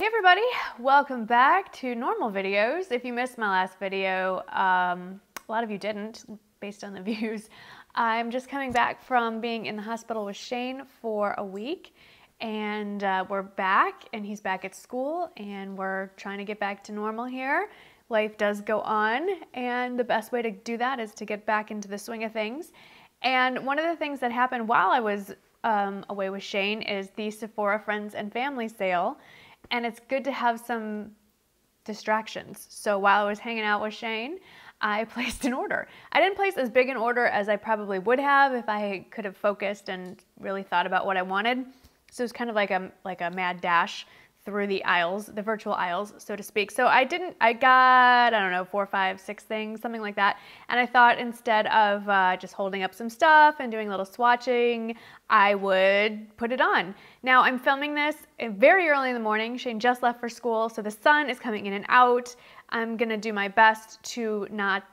Hey everybody, welcome back to normal videos. If you missed my last video, a lot of you didn't based on the views. I'm just coming back from being in the hospital with Shane for a week, and we're back and he's back at school and we're trying to get back to normal here. Life does go on, and the best way to do that is to get back into the swing of things. And one of the things that happened while I was away with Shane is the Sephora Friends and Family sale, and it's good to have some distractions. So while I was hanging out with Shane, I placed an order. I didn't place as big an order as I probably would have if I could have focused and really thought about what I wanted. So it was kind of like a mad dash through the aisles, the virtual aisles, so to speak. So I got, I don't know, 4, 5, 6 things, something like that. And I thought instead of just holding up some stuff and doing a little swatching, I would put it on. Now I'm filming this very early in the morning. Shane just left for school, so the sun is coming in and out. I'm gonna do my best to not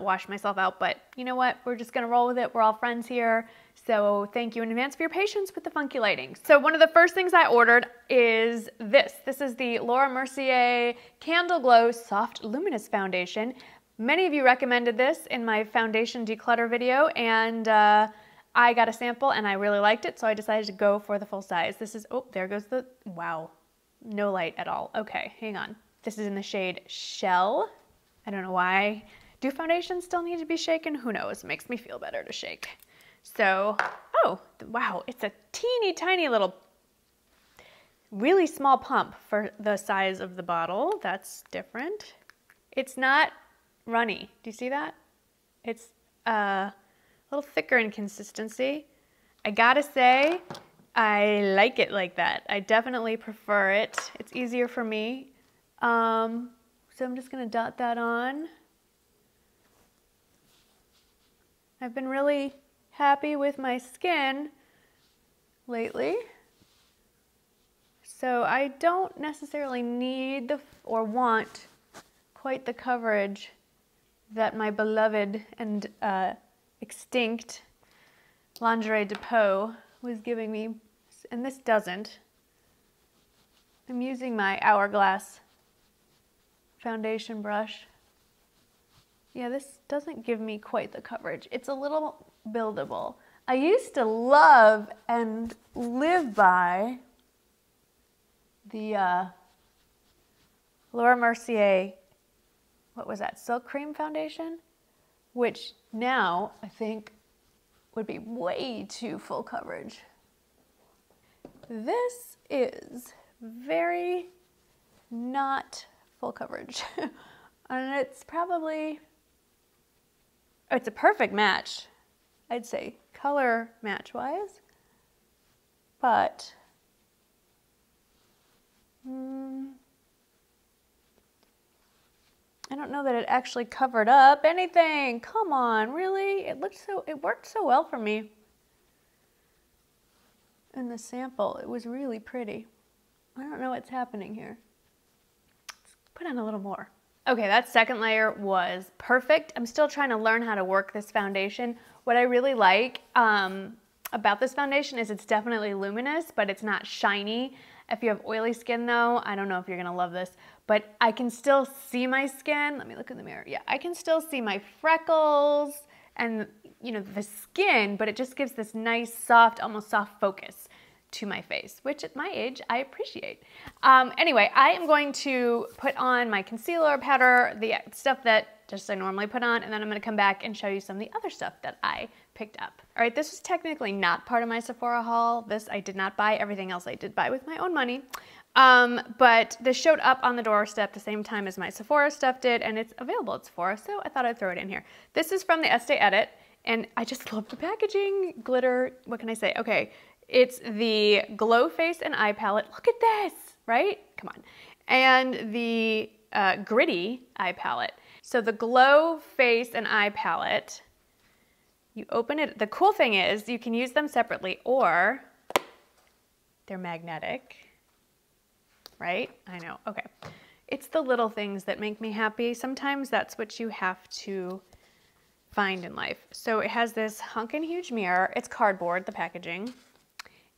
wash myself out, but you know what? We're just gonna roll with it. We're all friends here. So thank you in advance for your patience with the funky lighting. So one of the first things I ordered is this. This is the Laura Mercier Candle Glow Soft Luminous Foundation. Many of you recommended this in my foundation declutter video, and I got a sample and I really liked it, so I decided to go for the full size. This is, oh, there goes the, wow, no light at all. Okay, hang on. This is in the shade Shell. I don't know why. Do foundations still need to be shaken? Who knows? It makes me feel better to shake. So, oh, wow, it's a teeny tiny little, really small pump for the size of the bottle. That's different. It's not runny. Do you see that? It's a little thicker in consistency. I gotta say, I like it like that. I definitely prefer it. It's easier for me. So I'm just gonna dot that on. I've been really happy with my skin lately, so I don't necessarily need the or want quite the coverage that my beloved and extinct Lingerie de Peau was giving me, and this doesn't. I'm using my Hourglass foundation brush. Yeah, this doesn't give me quite the coverage. It's a little buildable. I used to love and live by the Laura Mercier, what was that, Silk Cream Foundation? Which now I think would be way too full coverage. This is very not full coverage. And it's probably, it's a perfect match, I'd say, color match-wise, but I don't know that it actually covered up anything. Come on, really? It worked so well for me. In the sample, it was really pretty. I don't know what's happening here. Let's put on a little more. Okay, that second layer was perfect. I'm still trying to learn how to work this foundation. What I really like about this foundation is it's definitely luminous, but it's not shiny. If you have oily skin though, I don't know if you're gonna love this, but I can still see my skin. Let me look in the mirror. Yeah, I can still see my freckles and, you know, the skin, but it just gives this nice, soft, almost soft focus to my face, which at my age, I appreciate. Anyway, I am going to put on my concealer powder, the stuff that just I normally put on, and then I'm gonna come back and show you some of the other stuff that I picked up. All right, this was technically not part of my Sephora haul. This I did not buy. Everything else I did buy with my own money. But this showed up on the doorstep the same time as my Sephora stuff did, and it's available at Sephora, so I thought I'd throw it in here. This is from the Estée Edit, and I just love the packaging. Glitter, what can I say? Okay. It's the Glow Face and Eye Palette. Look at this, right? Come on. And the Gritty Eye Palette. So the Glow Face and Eye Palette, you open it. The cool thing is you can use them separately or they're magnetic, right? I know, okay. It's the little things that make me happy. Sometimes that's what you have to find in life. So it has this honkin' huge mirror. It's cardboard, the packaging.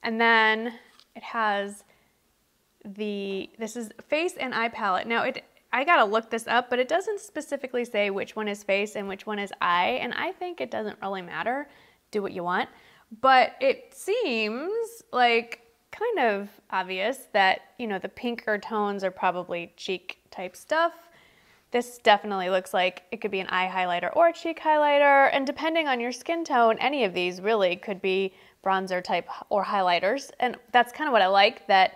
And then it has this is face and eye palette. Now I gotta look this up, but it doesn't specifically say which one is face and which one is eye, and I think it doesn't really matter. Do what you want. But it seems like kind of obvious that, you know, the pinker tones are probably cheek type stuff. This definitely looks like it could be an eye highlighter or a cheek highlighter, and depending on your skin tone, any of these really could be bronzer type or highlighters, and that's kind of what I like, that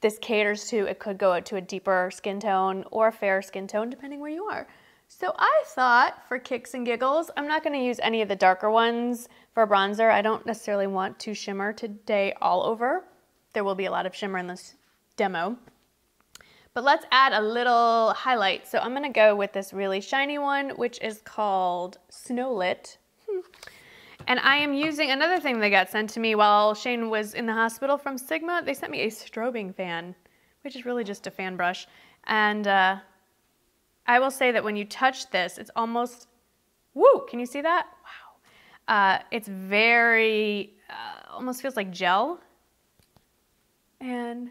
this caters to, it could go out to a deeper skin tone or a fair skin tone depending where you are. So I thought, for kicks and giggles, I'm not going to use any of the darker ones for bronzer. I don't necessarily want to shimmer today all over. There will be a lot of shimmer in this demo. But let's add a little highlight. So I'm going to go with this really shiny one, which is called Snowlit. And I am using another thing that got sent to me while Shane was in the hospital from Sigma. They sent me a strobing fan, which is really just a fan brush. And I will say that when you touch this, it's almost, woo, can you see that? Wow. It's very, almost feels like gel. And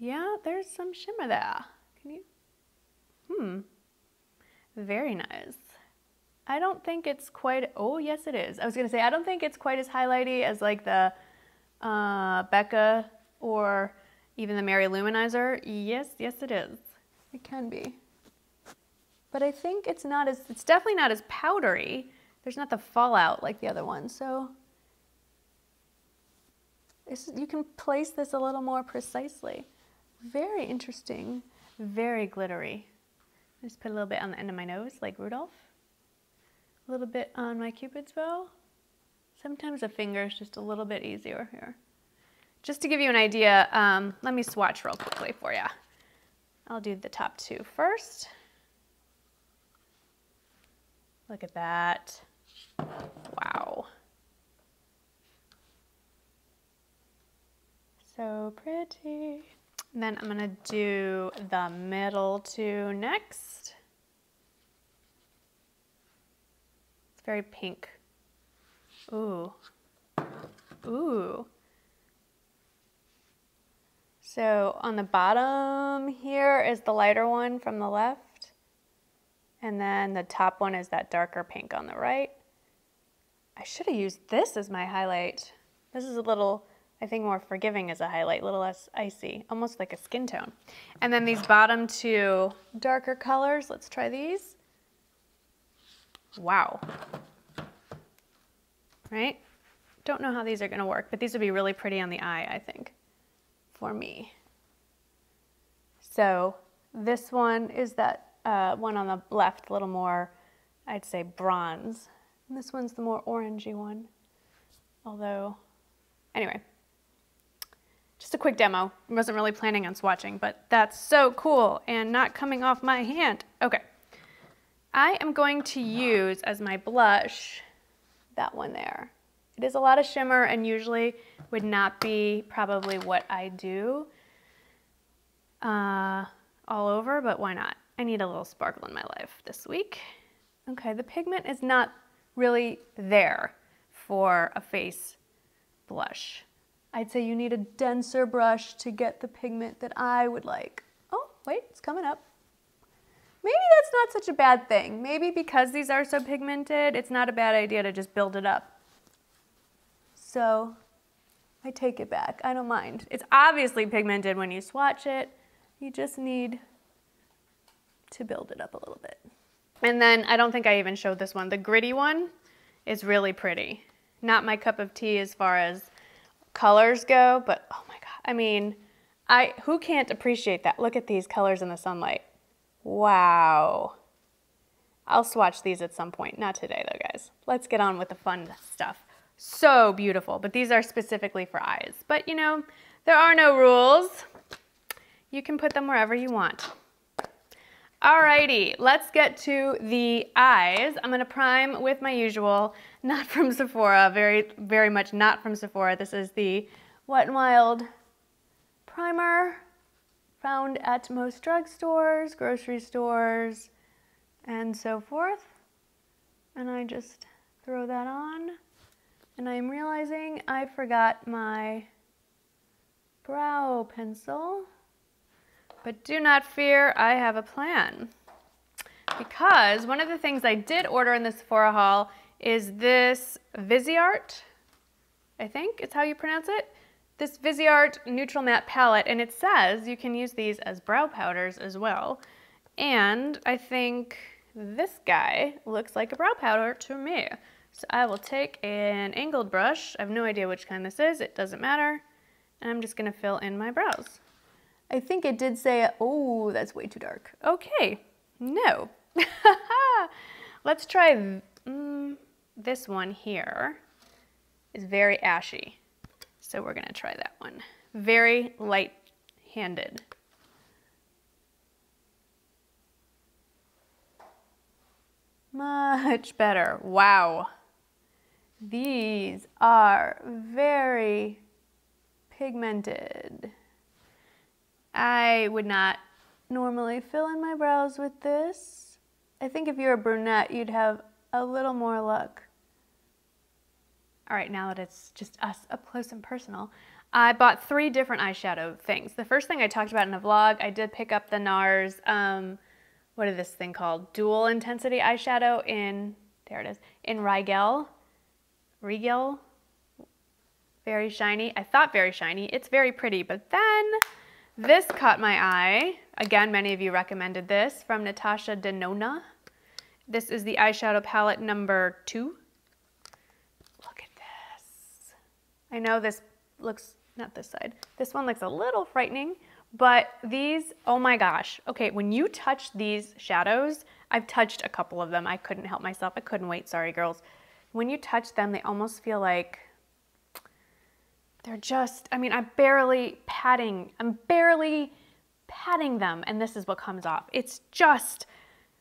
yeah, there's some shimmer there. Can you, very nice. I don't think it's quite, oh yes it is. I was gonna say, I don't think it's quite as highlighty as like the Becca or even the Mary Luminizer. Yes, yes it is. It can be, but I think it's not as, it's definitely not as powdery. There's not the fallout like the other one, so you can place this a little more precisely. Very interesting, very glittery. I just put a little bit on the end of my nose, like Rudolph. A little bit on my Cupid's bow. Sometimes a finger is just a little bit easier here. Just to give you an idea, let me swatch real quickly for you. I'll do the top two first. Look at that. Wow. So pretty. And then I'm gonna do the middle two next. It's very pink. Ooh. Ooh. So on the bottom here is the lighter one from the left, and then the top one is that darker pink on the right. I should have used this as my highlight. This is a little, I think, more forgiving as a highlight, a little less icy, almost like a skin tone. And then these bottom two darker colors, let's try these. Wow. Right? Don't know how these are gonna work, but these would be really pretty on the eye, I think. For me. So this one is that one on the left, a little more, I'd say, bronze. And this one's the more orangey one. Although, anyway, just a quick demo. I wasn't really planning on swatching, but that's so cool and not coming off my hand. Okay. I am going to use as my blush that one there. It is a lot of shimmer and usually would not be probably what I do all over, but why not? I need a little sparkle in my life this week. Okay, the pigment is not really there for a face blush. I'd say you need a denser brush to get the pigment that I would like. Oh, wait, it's coming up. Maybe that's not such a bad thing. Maybe because these are so pigmented, it's not a bad idea to just build it up. So I take it back, I don't mind. It's obviously pigmented when you swatch it. You just need to build it up a little bit. And then I don't think I even showed this one. The gritty one is really pretty. Not my cup of tea as far as colors go, but oh my God. I mean, who can't appreciate that? Look at these colors in the sunlight. Wow. I'll swatch these at some point. Not today though, guys. Let's get on with the fun stuff. So beautiful, but these are specifically for eyes. But you know, there are no rules. You can put them wherever you want. Alrighty, let's get to the eyes. I'm gonna prime with my usual, not from Sephora, very, very much not from Sephora. This is the Wet n Wild primer, found at most drugstores, grocery stores, and so forth. And I just throw that on. And I'm realizing I forgot my brow pencil. But do not fear, I have a plan. Because one of the things I did order in the Sephora haul is this Viseart, I think it's how you pronounce it, this Viseart Neutral Matte Palette, and it says you can use these as brow powders as well. And I think this guy looks like a brow powder to me. So I will take an angled brush, I have no idea which kind this is, it doesn't matter, and I'm just gonna fill in my brows. I think it did say, oh, that's way too dark. Okay, no. Let's try this one here. It's very ashy, so we're gonna try that one. Very light-handed. Much better, wow. These are very pigmented. I would not normally fill in my brows with this. I think if you're a brunette, you'd have a little more luck. All right, now that it's just us up close and personal, I bought 3 different eyeshadow things. The first thing I talked about in the vlog, I did pick up the NARS, what is this thing called? Dual intensity eyeshadow in, there it is, in Rigel. Rigel, very shiny. I thought very shiny, it's very pretty, but then this caught my eye. Again, many of you recommended this from Natasha Denona. This is the eyeshadow palette number 2. Look at this. I know this looks, not this side, this one looks a little frightening, but these, oh my gosh. Okay, when you touch these shadows, I've touched a couple of them. I couldn't help myself. I couldn't wait, sorry girls. When you touch them, they almost feel like they're just, I mean, I'm barely patting them, and this is what comes off. It's just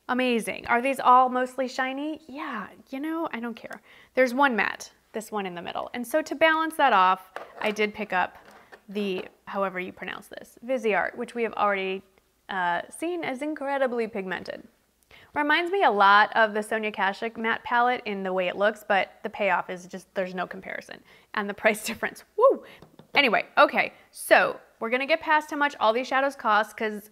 amazing. Are these all mostly shiny? Yeah, you know, I don't care. There's one matte, this one in the middle. And so to balance that off, I did pick up the, however you pronounce this, Viseart, which we have already seen as incredibly pigmented. Reminds me a lot of the Sonia Kashuk matte palette in the way it looks, but the payoff is just, there's no comparison. And the price difference, woo! Anyway, okay, so we're gonna get past how much all these shadows cost, because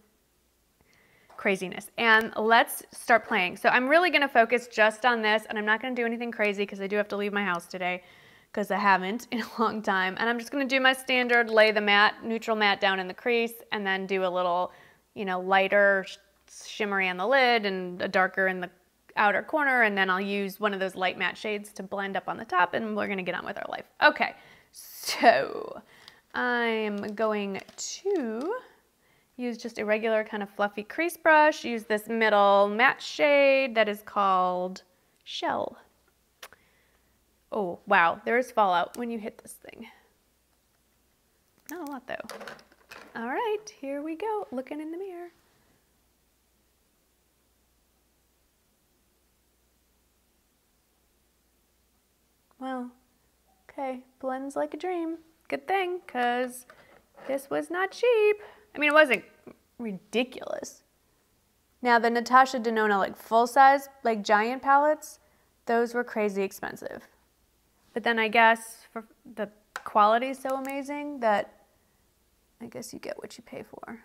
craziness. And let's start playing. So I'm really gonna focus just on this, and I'm not gonna do anything crazy, because I do have to leave my house today, because I haven't in a long time. And I'm just gonna do my standard, lay the matte, neutral matte down in the crease, and then do a little, you know, lighter, shimmery on the lid and a darker in the outer corner, and then I'll use one of those light matte shades to blend up on the top, and we're gonna get on with our life. Okay, so I'm going to use just a regular kind of fluffy crease brush, use this middle matte shade that is called Shell. Oh wow, there is fallout when you hit this thing. Not a lot though. All right, here we go, looking in the mirror. Well, okay, blends like a dream. Good thing, because this was not cheap. I mean, it wasn't ridiculous. Now, the Natasha Denona, like full-size, like giant palettes, those were crazy expensive. But then I guess for the quality is so amazing that I guess you get what you pay for.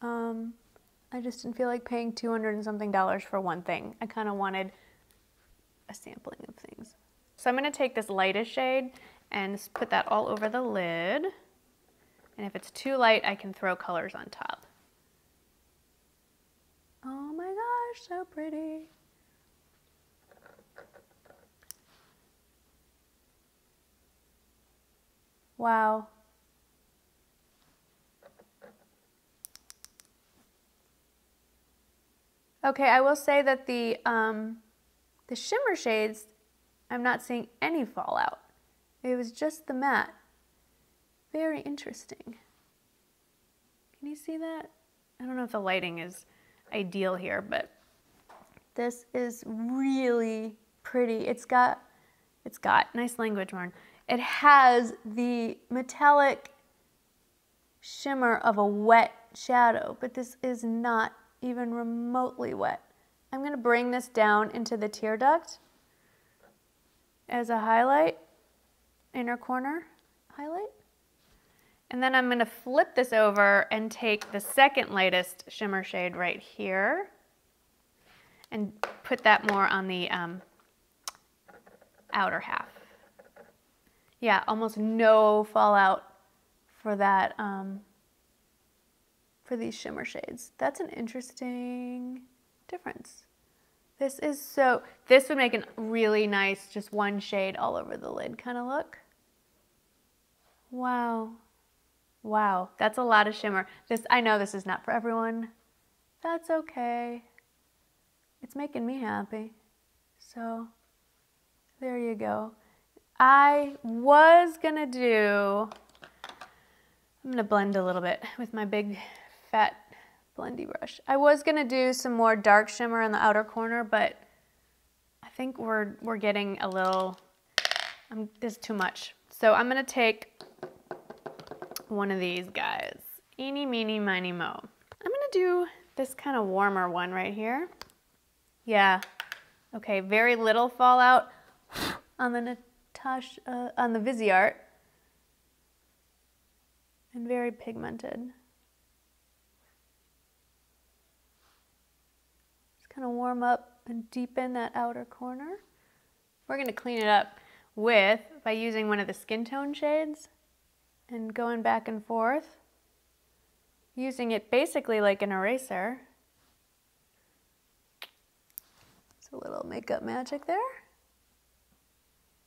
I just didn't feel like paying $200 and something for one thing. I kind of wanted a sampling of things. So I'm gonna take this lightest shade and put that all over the lid. And if it's too light, I can throw colors on top. Oh my gosh, so pretty. Wow. Okay, I will say that the shimmer shades, I'm not seeing any fallout. It was just the matte. Very interesting. Can you see that? I don't know if the lighting is ideal here, but this is really pretty. It's got, nice language, Marn. It has the metallic shimmer of a wet shadow, but this is not even remotely wet. I'm gonna bring this down into the tear duct as a highlight, inner corner highlight, And then I'm going to flip this over and take the second lightest shimmer shade right here and put that more on the outer half. Yeah, almost no fallout for that, for these shimmer shades. That's an interesting difference. This is so, this would make a really nice, just one shade all over the lid kind of look. Wow. Wow, that's a lot of shimmer. This, I know this is not for everyone. That's okay. It's making me happy. So there you go. I was gonna do, I'm gonna blend a little bit with my big fat blendy brush. I was gonna do some more dark shimmer in the outer corner, but I think we're getting a little, there's too much. So I'm gonna take one of these guys. Eeny, meeny, miny, mo. I'm gonna do this kind of warmer one right here. Yeah. Okay, very little fallout on the Natasha, on the Viseart. And very pigmented. Just kind of warm up and deepen that outer corner. We're gonna clean it up with, by using one of the skin tone shades, and going back and forth, using it basically like an eraser. It's a little makeup magic there.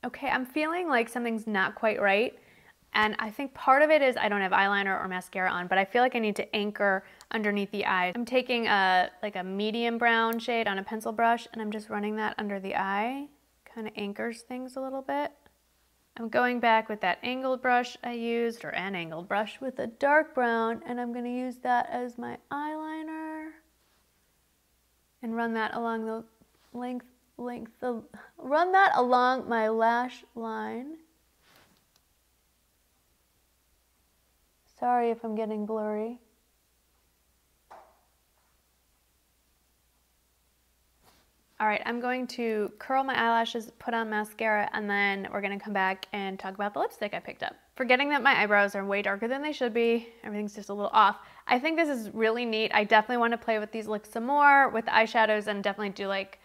Okay, I'm feeling like something's not quite right, and I think part of it is I don't have eyeliner or mascara on, but I feel like I need to anchor underneath the eye. I'm taking like a medium brown shade on a pencil brush, and I'm just running that under the eye. Kind of anchors things a little bit. I'm going back with that angled brush I used, or an angled brush, with a dark brown, and I'm going to use that as my eyeliner and run that along the run that along my lash line. Sorry if I'm getting blurry. All right, I'm going to curl my eyelashes, put on mascara, and then we're gonna come back and talk about the lipstick I picked up. Forgetting that my eyebrows are way darker than they should be, everything's just a little off. I think this is really neat. I definitely wanna play with these looks some more with eyeshadows and definitely do like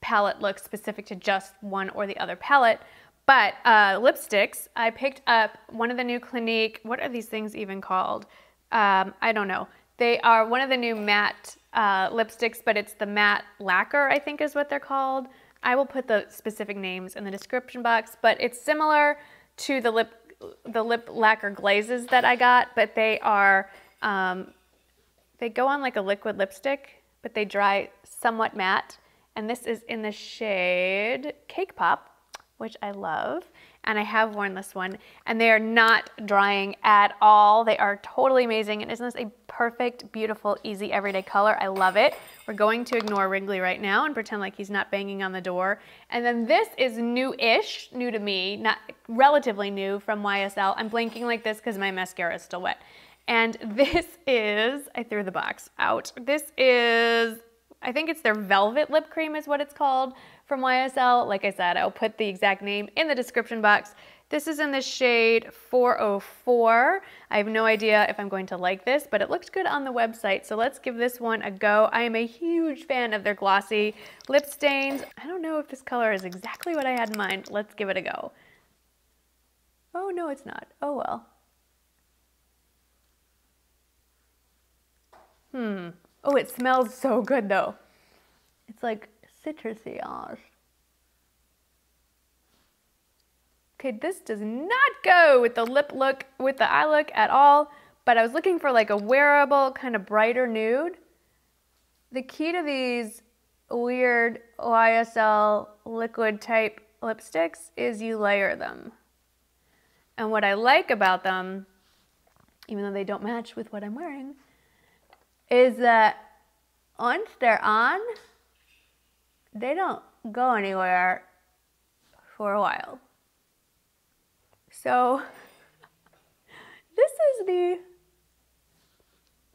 palette looks specific to just one or the other palette. But lipsticks, I picked up one of the new Clinique, what are these things even called? I don't know. They are one of the new matte lipsticks, but it's the matte lacquer, I think is what they're called. I will put the specific names in the description box, but it's similar to the lip lacquer glazes that I got, but they are, they go on like a liquid lipstick, but they dry somewhat matte. And this is in the shade Cake Pop, which I love. And I have worn this one, and they are not drying at all. They are totally amazing, and isn't this a perfect, beautiful, easy, everyday color? I love it. We're going to ignore Wrigley right now and pretend like he's not banging on the door. And then this is new-ish, new to me, not relatively new, from YSL. I'm blinking like this because my mascara is still wet. And this is, I threw the box out. This is, I think it's their Velvet Lip Cream is what it's called, from YSL. Like I said, I'll put the exact name in the description box. This is in the shade 404. I have no idea if I'm going to like this, but it looks good on the website, so let's give this one a go. I am a huge fan of their glossy lip stains. I don't know if this color is exactly what I had in mind. Let's give it a go. Oh, no, it's not. Oh, well. Oh, it smells so good, though. It's like citrusy. Okay, this does not go with the lip look, with the eye look at all, but I was looking for like a wearable, kind of brighter nude. The key to these weird YSL liquid type lipsticks is you layer them. And what I like about them, even though they don't match with what I'm wearing, is that once they're on, they don't go anywhere for a while. So this is the,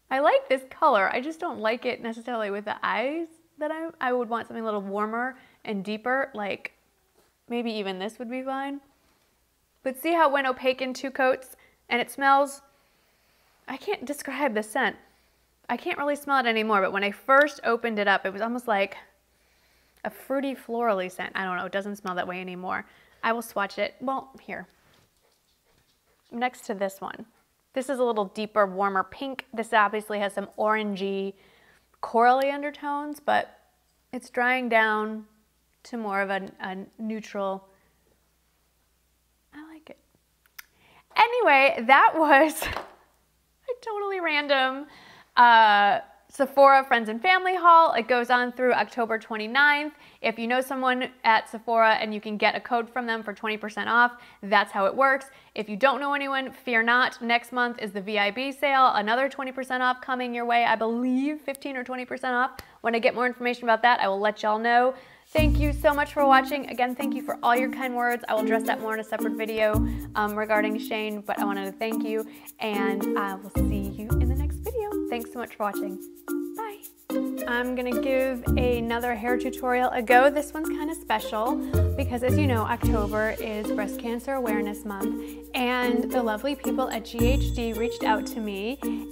I like this color. I just don't like it necessarily with the eyes that I would want something a little warmer and deeper, like maybe even this would be fine. But see how it went opaque in two coats and it smells, I can't describe the scent. I can't really smell it anymore, but when I first opened it up, it was almost like a fruity, florally scent. I don't know, it doesn't smell that way anymore. I will swatch it, well, here, next to this one. This is a little deeper, warmer pink. This obviously has some orangey, corally undertones, but it's drying down to more of a neutral. I like it. Anyway, that was a totally random Sephora Friends and Family haul. It goes on through October 29th. If you know someone at Sephora and you can get a code from them for 20% off, that's how it works. If you don't know anyone, fear not. Next month is the VIB sale, another 20% off coming your way. I believe 15 or 20% off. When I get more information about that, I will let y'all know. Thank you so much for watching. Again, thank you for all your kind words. I will address that more in a separate video regarding Shane, but I wanted to thank you, and I will see you in the next video. Thanks so much for watching. Bye. I'm gonna give another hair tutorial a go. This one's kind of special because, as you know, October is Breast Cancer Awareness Month, and the lovely people at GHD reached out to me